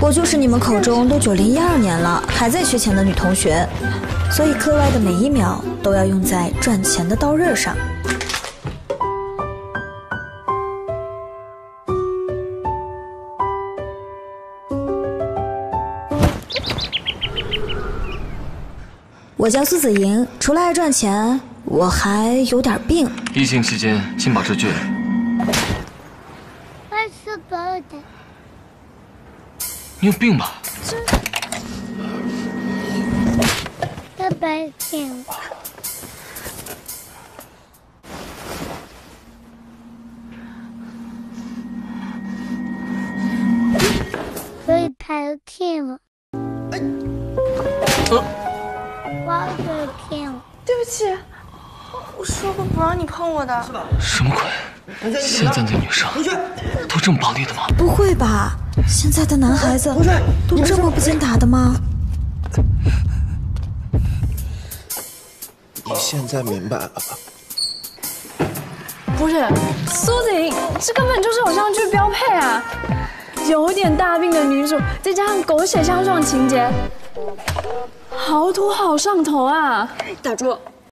我就是你们口中都90、12年了还在缺钱的女同学，所以课外的每一秒都要用在赚钱的刀刃上。我叫苏子莹，除了爱赚钱，我还有点病。疫情期间，请保持距离。你有病吧？拜拜，病。所以排气了。我被骗了。对不起，我说过不让你碰我的。什么鬼？现在的女生都这么暴力的吗？不会吧？ 现在的男孩子都这么不经打的吗？你现在明白了吧？不是，苏子莹，这根本就是偶像剧标配啊！有点大病的女主，再加上狗血相撞情节，好土好上头啊！打住！